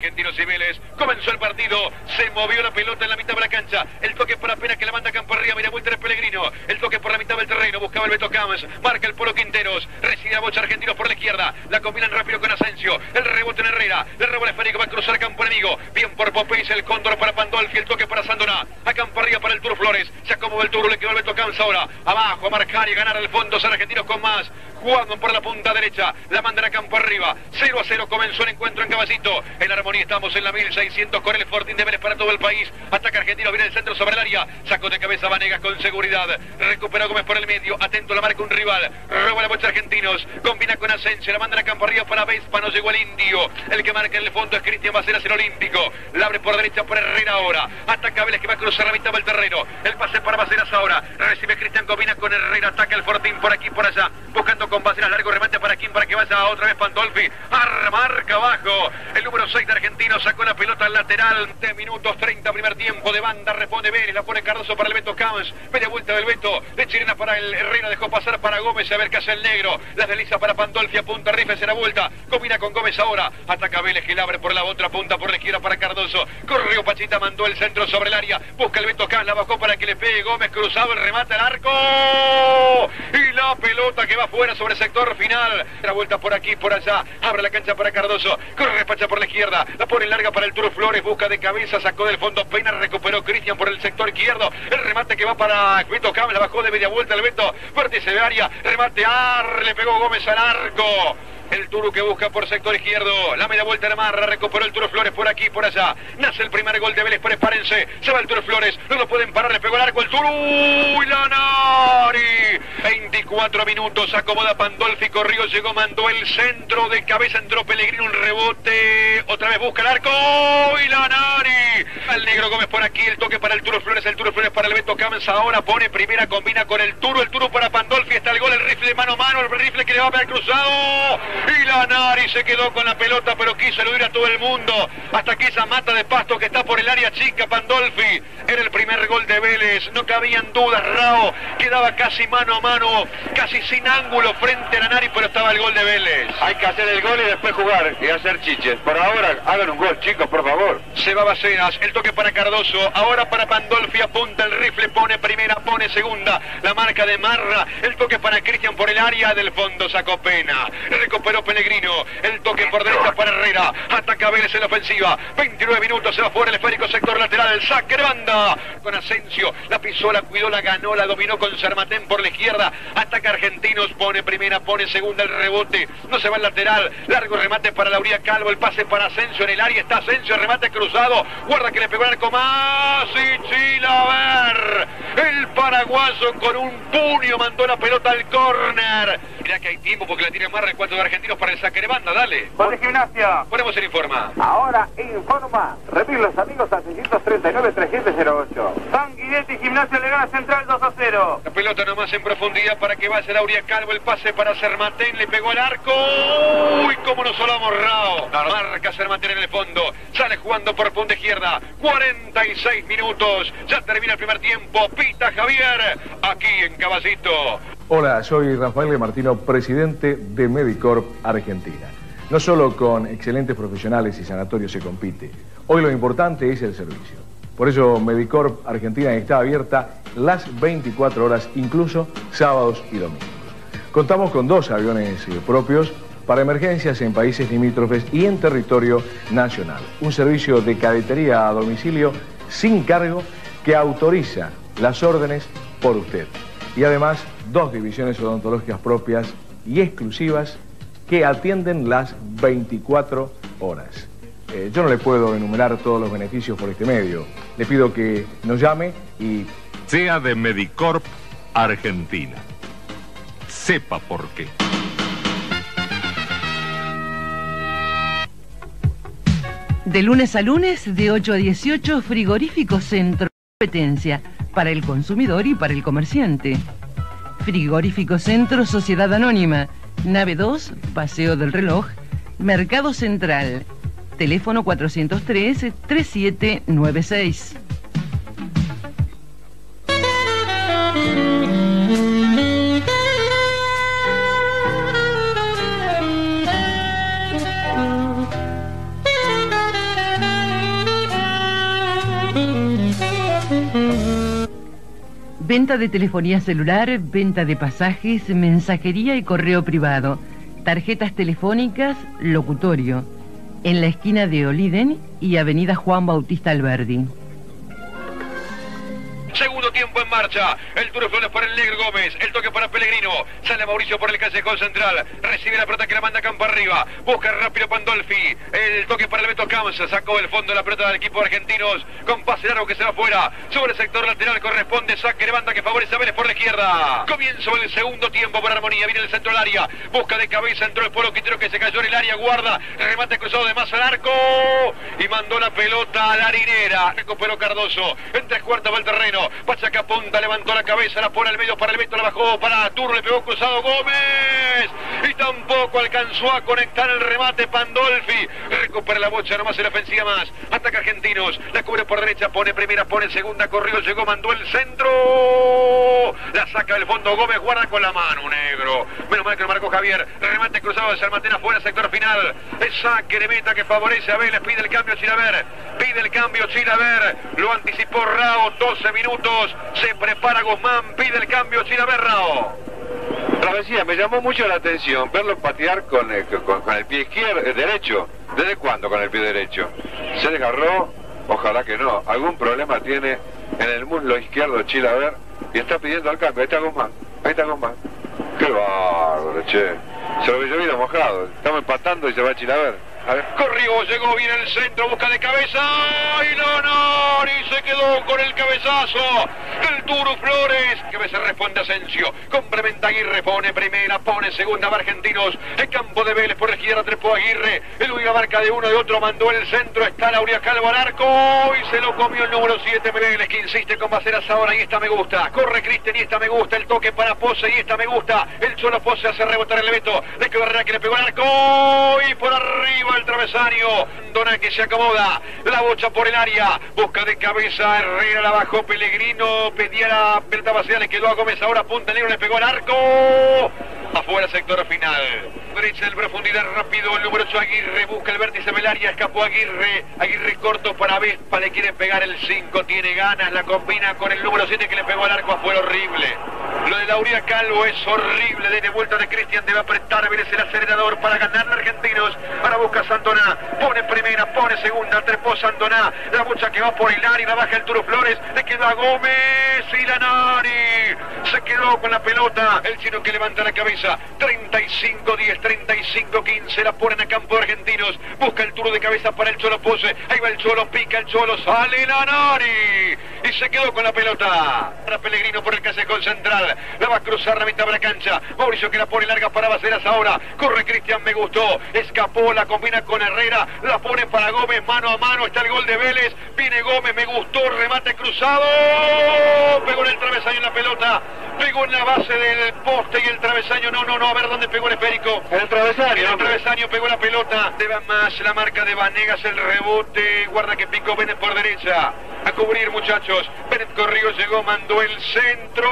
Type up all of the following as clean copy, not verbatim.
Argentinos y Vélez, comenzó el partido, se movió la pelota en la mitad de la cancha, el toque para apenas que la manda Campo arriba, mira vuelta de Pellegrino, el toque por la mitad del terreno, buscaba el Beto Camps, marca el Polo Quinteros, recibe a Bocha Argentinos por la izquierda, la combinan rápido con Asencio, el rebote en Herrera, le roba el esférico, va a cruzar campo enemigo, bien por Popés, el cóndor para Pandolfi, el toque para Sandoná, a Campo arriba para el Tur Flores, se acomoda el Tur, le quedó el Beto Camps ahora, abajo a marcar y ganar al fondo, San Argentinos con más, jugando por la punta derecha, la mandan a Campo arriba, 0-0 comenzó el encuentro en Caballito, el estamos en la 1600 con el Fortín de Vélez para todo el país. Ataca Argentino, viene el centro sobre el área. Sacó de cabeza Banegas con seguridad. Recuperó Gómez por el medio. Atento, la marca un rival. Roba la bocha Argentinos. Combina con Asencio. La manda a Campo arriba para Vespa. No llegó el indio. El que marca en el fondo es Christian Bassedas, el Olímpico. La abre por derecha por Herrera ahora. Ataca Vélez que va a cruzar la mitad del terreno. El pase para Bassedas ahora. Recibe Cristian, combina con Herrera. Ataca el Fortín por aquí, por allá. Buscando con Bassedas. Largo remate para Kim para que vaya otra vez Pandolfi. Marca abajo. El número 6 de Argentino sacó la pelota al lateral. 3 minutos 30, primer tiempo de banda. Responde Vélez, la pone Cardozo para el Beto Camps. Media vuelta del Beto. De chilena para el Herrera. Dejó pasar para Gómez. A ver qué hace el negro. La desliza para Pandolfi. Apunta Rifes en la vuelta. Combina con Gómez ahora. Ataca Vélez. Gil abre por la otra punta. Por la izquierda para Cardozo. Corrió Pachita. Mandó el centro sobre el área. Busca el Beto Camps. La bajó para que le pegue Gómez. Cruzado el remate al arco. Y la pelota que va fuera sobre el sector final. La vuelta por aquí, por allá. Abre la cancha para Cardozo. Corre Pacha por la izquierda. La pone larga para el Turo Flores, busca de cabeza, sacó del fondo Pena, recuperó Cristian por el sector izquierdo, el remate que va para Beto Camps, la bajó de media vuelta el Beto, vértice de área, remate, le pegó Gómez al arco. El Turu que busca por sector izquierdo. La media vuelta de Marra. Recuperó el Turu Flores por aquí, por allá. Nace el primer gol de Vélez. Prepárense. Se va el Turu Flores. No lo pueden parar. Le pegó el arco el Turu. ¡Y la Nari! 24 minutos. Acomoda Pandolfi. Corrió. Llegó. Mandó el centro de cabeza. Entró Pellegrino. Un rebote. Otra vez busca el arco. ¡Y la Nari! Al negro Gómez por aquí. El toque para el Turu Flores. El Turu Flores para el Beto Camps. Ahora pone primera. Combina con el Turu. El Turu para Pandolfi. Está el gol. El rifle de mano a mano. El rifle que le va a pegar cruzado. Y la Nari se quedó con la pelota, pero quiso eludir a todo el mundo. Hasta que esa mata de pasto que está por el área chica, Pandolfi. Era el primer gol de Vélez. No cabían dudas, Rao. Quedaba casi mano a mano, casi sin ángulo frente a la Nari, pero estaba el gol de Vélez. Hay que hacer el gol y después jugar y hacer chiches. Por ahora, hagan un gol, chicos, por favor. Se va Bassedas, el toque para Cardozo. Ahora para Pandolfi, apunta el rifle, pone primera, pone segunda. La marca de Marra, el toque para Cristian por el área del fondo, sacó Pena. Pero Pellegrino, el toque por derecha para Herrera, ataca Vélez en la ofensiva, 29 minutos, se va fuera el esférico, sector lateral, el saque de banda, con Asencio, la pisó, la cuidó, la ganó, la dominó con Zermattén por la izquierda, ataca Argentinos, pone primera, pone segunda, el rebote, no se va el lateral, largo remate para Lauría Calvo, el pase para Asencio en el área, está Asencio, remate cruzado, guarda que le pegó el arco más, y Chilavert, el paraguayo con un puño mandó la pelota al córner, mirá que hay tiempo porque la tiene más recuatro de Argentinos para el saque de banda, dale. Por Gimnasia. Ponemos el informa. Ahora informa. Repito los amigos a 639-3708. San Guidetti, Gimnasia le gana Central 2-0. La pelota nomás en profundidad para que vaya Lauría Calvo. El pase para Zermattén. Le pegó al arco. Uy, cómo nos solamos, Rao. Marca Zermattén en el fondo. Sale jugando por punta izquierda. 46 minutos. Ya termina el primer tiempo. Pita Javier. Aquí en Caballito. Hola, soy Rafael Le Martino, presidente de Medicorp Argentina. No solo con excelentes profesionales y sanatorios se compite, hoy lo importante es el servicio. Por eso Medicorp Argentina está abierta las 24 horas, incluso sábados y domingos. Contamos con 2 aviones propios para emergencias en países limítrofes y en territorio nacional. Un servicio de cadetería a domicilio sin cargo que autoriza las órdenes por usted. Y además, 2 divisiones odontológicas propias y exclusivas que atienden las 24 horas. Yo no le puedo enumerar todos los beneficios por este medio. Le pido que nos llame y... sea de Medicorp Argentina. Sepa por qué. De lunes a lunes, de 8 a 18, Frigorífico Centro. Competencia para el consumidor y para el comerciante. Frigorífico Centro, Sociedad Anónima, Nave 2, Paseo del Reloj, Mercado Central, teléfono 403-3796. Venta de telefonía celular, venta de pasajes, mensajería y correo privado. Tarjetas telefónicas, locutorio. En la esquina de Oliden y Avenida Juan Bautista Alberdi. Segundo tiempo en marcha, el turflones para el Negro Gómez, el toque para Pellegrino, sale Mauricio por el callejón central, recibe la pelota que la manda Campa arriba, busca rápido Pandolfi, el toque para el Beto Camps, sacó el fondo de la pelota del equipo de Argentinos, con pase largo que se va afuera, sobre el sector lateral corresponde, saque de banda que favorece a Vélez por la izquierda. Comienzo el segundo tiempo para Armonía, viene el centro del área, busca de cabeza, entró el Polo Quintero que se cayó en el área, guarda, remate cruzado de más al arco, y mandó la pelota a la harinera, recuperó Cardozo, en tres cuartas va el terreno, pasa Caponda, levantó la cabeza, la pone al medio para el Beto, la bajó para Turro, le pegó cruzado Gómez y tampoco alcanzó a conectar el remate Pandolfi, recupera la bocha, nomás en la ofensiva más, ataca Argentinos, la cubre por derecha, pone primera, pone segunda, corrió, llegó, mandó el centro, la saca del fondo Gómez, guarda con la mano Negro, menos mal que lo marcó Javier, remate cruzado de Zermattén afuera, sector final, saque de meta que favorece a Vélez, pide el cambio Chilavert, lo anticipó Rao, 12 minutos se prepara Guzmán, pide el cambio Chilavert. Me llamó mucho la atención verlo patear con el pie izquierdo, derecho. ¿Desde cuándo con el pie derecho? ¿Se desgarró? Ojalá que no. ¿Algún problema tiene en el muslo izquierdo Chilavert? Y está pidiendo el cambio. Ahí está Guzmán. ¡Qué bárbaro, che! Se lo vino mojado. Estamos empatando y se va Chilavert. A ver. Corrió, llegó bien el centro, busca de cabeza y no, y se quedó con el cabezazo del Turu Flores. Que veces responde Asencio, complementa Aguirre, pone primera, pone segunda, va Argentinos, el campo de Vélez por la izquierda, trepó Aguirre, el único marca de uno, de otro, mandó el centro, está Lauría Calvo al arco y se lo comió el número 7 Vélez, que insiste con Bassedas ahora, y esta me gusta, corre Cristian y esta me gusta, el toque para Posse y esta me gusta, el solo Posse hace rebotar el Beto, de que Herrera que le pegó al arco y por arriba el travesaño, Dona que se acomoda, la bocha por el área, busca de cabeza, Herrera la bajó, Pellegrino pedía la pelota vacía, le quedó a Gómez, ahora punta Negro, le pegó al arco, afuera sector final, derecha en profundidad rápido, el número 8 Aguirre, busca el vértice del área, escapó Aguirre corto para Vespa, le quiere pegar el 5, tiene ganas, la combina con el número 7 que le pegó al arco, afuera horrible, lo de Lauría Calvo es horrible, de vuelta de Cristian, debe apretar, viene el acelerador para ganarle Argentinos, ahora busca Sandoná, pone primera, pone segunda, trepó Sandoná, la bucha que va por el área, la baja el Turu Flores, le queda a Gómez y la Nari, se quedó con la pelota, el chino que levanta la cabeza, 35-10, 35-15, la ponen a campo de Argentinos, busca el Turu de cabeza para el Cholo Posse, ahí va el Cholo, pica el Cholo, sale la Nari, y se quedó con la pelota, para Pellegrino por el callejón central, la va a cruzar la mitad de la cancha, Mauricio que la pone larga para Bassedas ahora, corre Cristian, me gustó, escapó, la combina con Herrera, la pone para Gómez, mano a mano, está el gol de Vélez, viene Gómez, me gustó, remate cruzado, pegó en el travesaño la pelota, pegó en la base del poste y el travesaño, a ver dónde pegó el esférico, el travesaño pegó la pelota, de más la marca de Banegas, el rebote, guarda que picó Bennett por derecha, a cubrir muchachos, Bennett corrió, llegó, mandó el centro,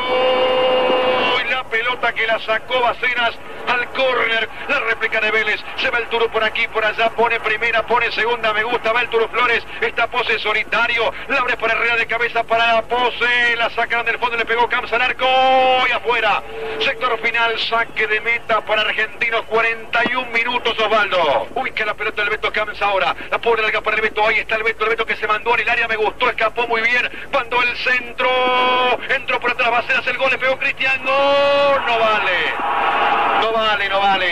y la pelota que la sacó Bassedas al córner, la réplica de Vélez, se va el Turu por aquí, por allá, pone primera, pone segunda, me gusta, va el Turu Flores, esta Posse solitario, la abre para Herrera de cabeza para Posse, la sacaron del fondo, le pegó Camps al arco, y afuera, sector final, saque de meta para Argentinos, 41 minutos Osvaldo, ubica la pelota del Beto Camps ahora, la pone larga para el Beto, ahí está el Beto que se mandó en el área, me gustó, escapó muy bien, mandó el centro, entró por atrás, Bassedas el gol, le pegó Cristian, gol, no vale,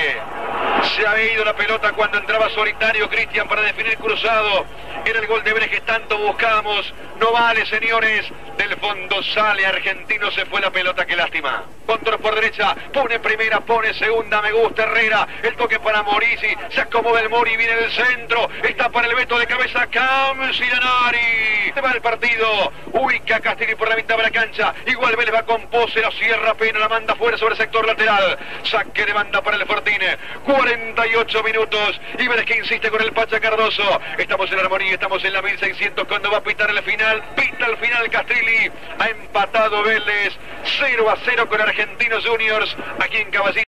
se había ido la pelota cuando entraba solitario Cristian para definir cruzado, era el gol de Vélez que tanto buscábamos, no vale señores, del fondo sale Argentino, se fue la pelota, qué lástima, control por derecha, pone primera, pone segunda, me gusta Herrera, el toque para Morigi, se acomoda el Mori, viene el centro, está para el Beto de cabeza, Camps y Danari, se va el partido, ubica Castrilli por la mitad de la cancha, igual Vélez va con Posse, la cierra Pena, la manda fuera sobre el sector lateral, saque de banda para el Fortín, 48 minutos, y Vélez que insiste con el Pacha Cardozo, estamos en Armonía, estamos en la 1600, cuando va a pitar el final, pita el final Castrilli, ha empatado Vélez, 0-0 con Argentinos Juniors, aquí en Caballito.